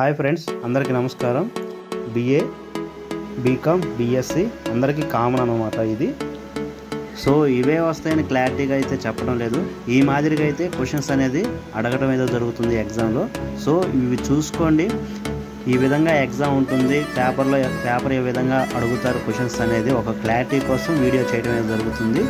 Hi friends, అందరికీ నమస్కారం. BA, BCom, BSc అందరికీ కామన్ అన్నమాట ఇది. సో ఇవే వస్తాయని క్లారిటీగా అయితే చెప్పడం లేదు, ఈ మాదిరిగా అయితే క్వశ్చన్స్ అనేది అడగడం ఏదో జరుగుతుంది ఎగ్జామ్లో. సో ఇవి చూసుకోండి, ఈ విధంగా ఎగ్జామ్ ఉంటుంది, పేపర్ ఏ విధంగా అడుగుతారు క్వశ్చన్స్ అనేది ఒక క్లారిటీ కోసం వీడియో చేయడం జరుగుతుంది.